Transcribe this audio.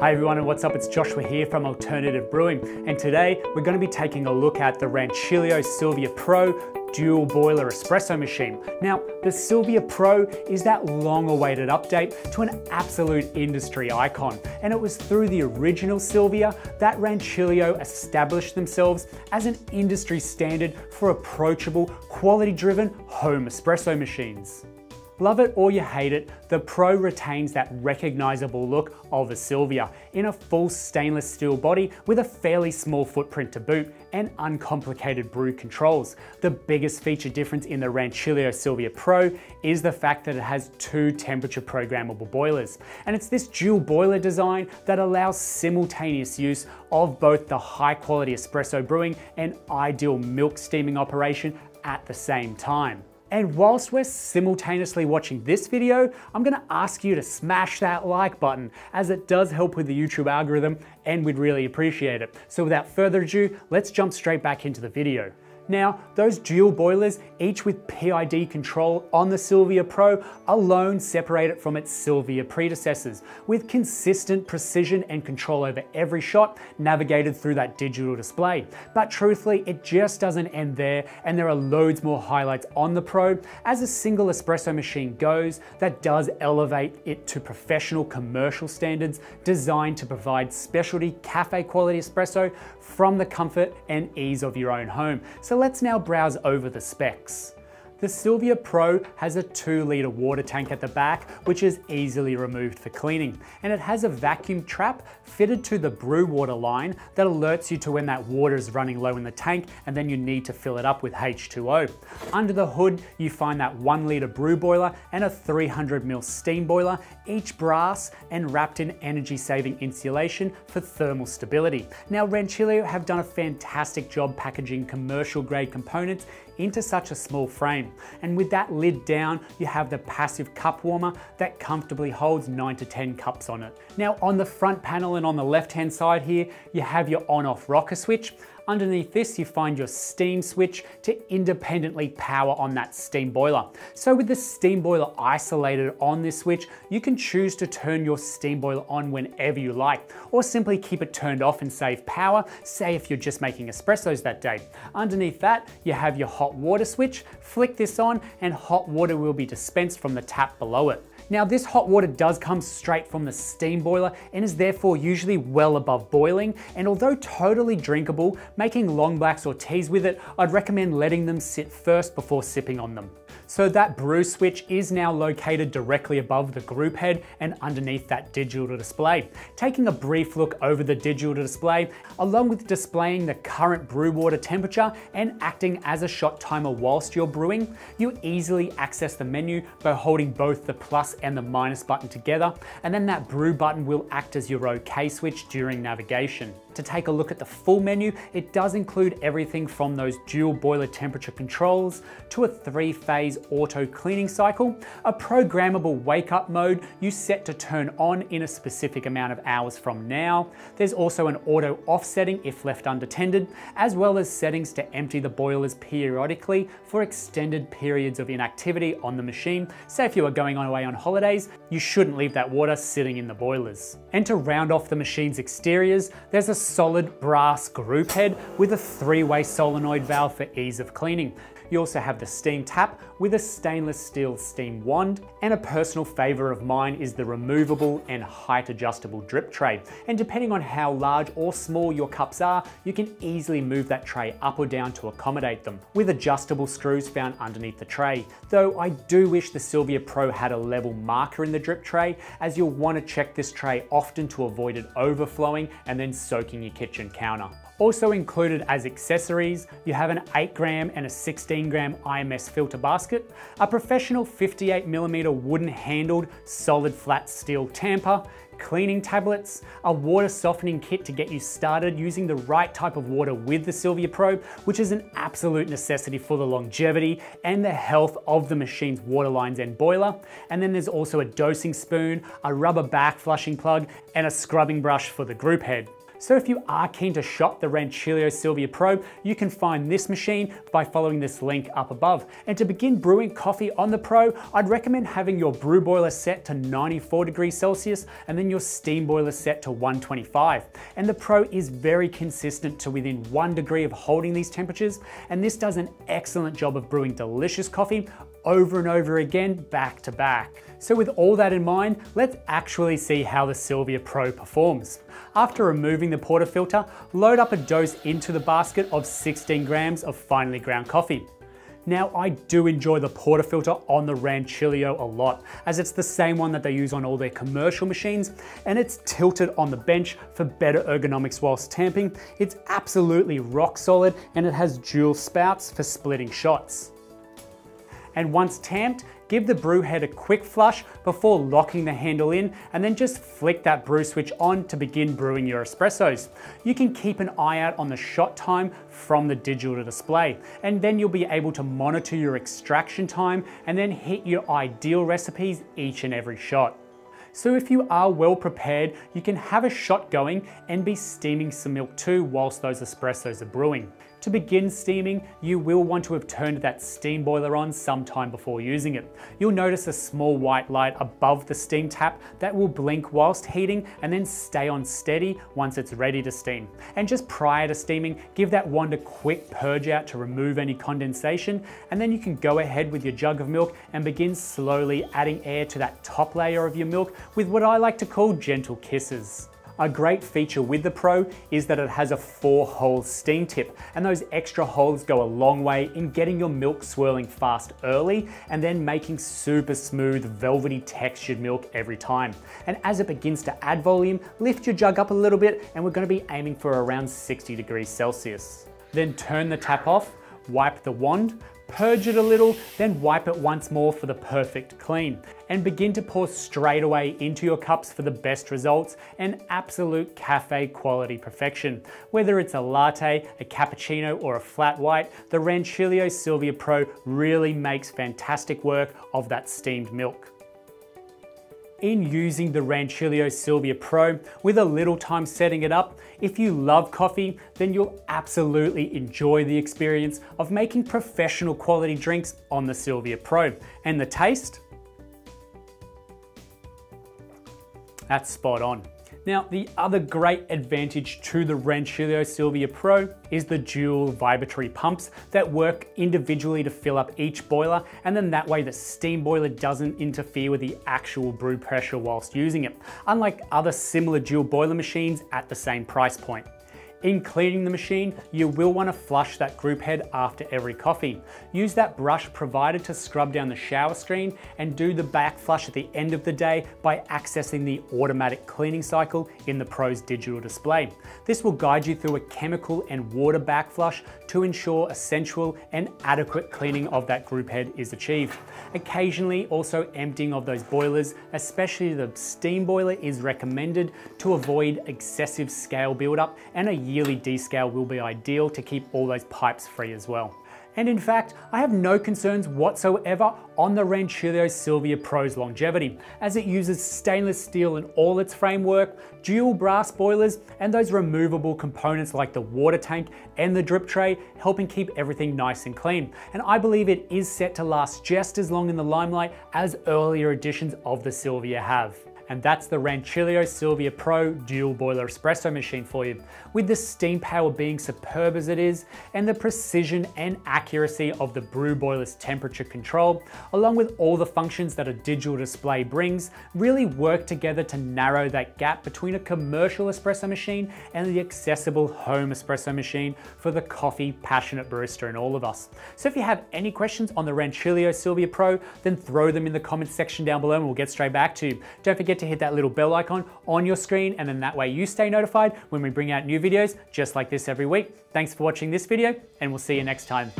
Hi everyone, and what's up? It's Joshua here from Alternative Brewing, and today we're going to be taking a look at the Rancilio Silvia Pro dual boiler espresso machine. Now, the Silvia Pro is that long-awaited update to an absolute industry icon, and it was through the original Silvia that Rancilio established themselves as an industry standard for approachable, quality-driven home espresso machines. Love it or you hate it, the Pro retains that recognizable look of a Silvia in a full stainless steel body with a fairly small footprint to boot and uncomplicated brew controls. The biggest feature difference in the Rancilio Silvia Pro is the fact that it has two temperature programmable boilers. And it's this dual boiler design that allows simultaneous use of both the high quality espresso brewing and ideal milk steaming operation at the same time. And whilst we're simultaneously watching this video, I'm gonna ask you to smash that like button, as it does help with the YouTube algorithm and we'd really appreciate it. So without further ado, let's jump straight back into the video. Now, those dual boilers, each with PID control on the Silvia Pro, alone separate it from its Silvia predecessors, with consistent precision and control over every shot navigated through that digital display. But truthfully, it just doesn't end there, and there are loads more highlights on the Pro as a single espresso machine goes that does elevate it to professional commercial standards designed to provide specialty cafe quality espresso from the comfort and ease of your own home. So let's now browse over the specs. The Silvia Pro has a 2-litre water tank at the back, which is easily removed for cleaning. And it has a vacuum trap fitted to the brew water line that alerts you to when that water is running low in the tank, and then you need to fill it up with H2O. Under the hood, you find that 1-litre brew boiler and a 300 ml steam boiler, each brass and wrapped in energy-saving insulation for thermal stability. Now, Rancilio have done a fantastic job packaging commercial-grade components into such a small frame. And with that lid down, you have the passive cup warmer that comfortably holds 9 to 10 cups on it. Now, on the front panel and on the left-hand side here, you have your on-off rocker switch. Underneath this, you find your steam switch to independently power on that steam boiler. So with the steam boiler isolated on this switch, you can choose to turn your steam boiler on whenever you like, or simply keep it turned off and save power, say if you're just making espressos that day. Underneath that, you have your hot water switch. Flick this on and hot water will be dispensed from the tap below it. Now, this hot water does come straight from the steam boiler and is therefore usually well above boiling, and although totally drinkable, making long blacks or teas with it, I'd recommend letting them sit first before sipping on them. So that brew switch is now located directly above the group head and underneath that digital display. Taking a brief look over the digital display, along with displaying the current brew water temperature and acting as a shot timer whilst you're brewing, you easily access the menu by holding both the plus and the minus button together, and then that brew button will act as your OK switch during navigation. To take a look at the full menu, it does include everything from those dual boiler temperature controls to a 3-phase auto cleaning cycle, a programmable wake-up mode you set to turn on in a specific amount of hours from now. There's also an auto off setting if left unattended, as well as settings to empty the boilers periodically for extended periods of inactivity on the machine. Say if you were going away on holidays, you shouldn't leave that water sitting in the boilers. And to round off the machine's exteriors, there's a solid brass group head with a 3-way solenoid valve for ease of cleaning. You also have the steam tap with a stainless steel steam wand, and a personal favorite of mine is the removable and height adjustable drip tray. And depending on how large or small your cups are, you can easily move that tray up or down to accommodate them, with adjustable screws found underneath the tray. Though I do wish the Silvia Pro had a level marker in the drip tray, as you'll want to check this tray often to avoid it overflowing and then soaking your kitchen counter. Also included as accessories, you have an 8-gram and a 16-gram IMS filter basket, a professional 58 mm wooden-handled solid flat steel tamper, cleaning tablets, a water softening kit to get you started using the right type of water with the Silvia Pro, which is an absolute necessity for the longevity and the health of the machine's water lines and boiler. And then there's also a dosing spoon, a rubber back flushing plug, and a scrubbing brush for the group head. So if you are keen to shop the Rancilio Silvia Pro, you can find this machine by following this link up above. And to begin brewing coffee on the Pro, I'd recommend having your brew boiler set to 94 degrees Celsius and then your steam boiler set to 125. And the Pro is very consistent to within 1 degree of holding these temperatures, and this does an excellent job of brewing delicious coffee over and over again, back to back. So with all that in mind, let's actually see how the Silvia Pro performs. After removing the portafilter, load up a dose into the basket of 16 grams of finely ground coffee. Now, I do enjoy the portafilter on the Rancilio a lot, as it's the same one that they use on all their commercial machines, and it's tilted on the bench for better ergonomics whilst tamping. It's absolutely rock solid, and it has dual spouts for splitting shots. And once tamped, give the brew head a quick flush before locking the handle in, and then just flick that brew switch on to begin brewing your espressos. You can keep an eye out on the shot time from the digital display, and then you'll be able to monitor your extraction time and then hit your ideal recipes each and every shot. So if you are well prepared, you can have a shot going and be steaming some milk too whilst those espressos are brewing. To begin steaming, you will want to have turned that steam boiler on sometime before using it. You'll notice a small white light above the steam tap that will blink whilst heating and then stay on steady once it's ready to steam. And just prior to steaming, give that wand a quick purge out to remove any condensation, and then you can go ahead with your jug of milk and begin slowly adding air to that top layer of your milk with what I like to call gentle kisses. A great feature with the Pro is that it has a 4-hole steam tip, and those extra holes go a long way in getting your milk swirling fast early and then making super smooth, velvety textured milk every time. And as it begins to add volume, lift your jug up a little bit, and we're going to be aiming for around 60 degrees Celsius. Then turn the tap off, wipe the wand, purge it a little, then wipe it once more for the perfect clean, and begin to pour straight away into your cups for the best results and absolute cafe quality perfection. Whether it's a latte, a cappuccino, or a flat white, the Rancilio Silvia Pro really makes fantastic work of that steamed milk. In using the Rancilio Silvia Pro, with a little time setting it up, if you love coffee, then you'll absolutely enjoy the experience of making professional quality drinks on the Silvia Pro. And the taste? That's spot on. Now, the other great advantage to the Rancilio Silvia Pro is the dual vibratory pumps that work individually to fill up each boiler, and then that way the steam boiler doesn't interfere with the actual brew pressure whilst using it, unlike other similar dual boiler machines at the same price point. In cleaning the machine, you will want to flush that group head after every coffee. Use that brush provided to scrub down the shower screen, and do the back flush at the end of the day by accessing the automatic cleaning cycle in the Pro's digital display. This will guide you through a chemical and water backflush to ensure essential and adequate cleaning of that group head is achieved. Occasionally also emptying of those boilers, especially the steam boiler, is recommended to avoid excessive scale buildup, and a yearly descale will be ideal to keep all those pipes free as well. And in fact, I have no concerns whatsoever on the Rancilio Silvia Pro's longevity, as it uses stainless steel in all its framework, dual brass boilers, and those removable components like the water tank and the drip tray, helping keep everything nice and clean. And I believe it is set to last just as long in the limelight as earlier editions of the Silvia have. And that's the Rancilio Silvia Pro dual boiler espresso machine for you, with the steam power being superb as it is, and the precision and accuracy of the brew boiler's temperature control, along with all the functions that a digital display brings, really work together to narrow that gap between a commercial espresso machine and the accessible home espresso machine for the coffee passionate barista in all of us. So if you have any questions on the Rancilio Silvia Pro, then throw them in the comments section down below and we'll get straight back to you. Don't forget to hit that little bell icon on your screen, and then that way you stay notified when we bring out new videos just like this every week. Thanks for watching this video, and we'll see you next time.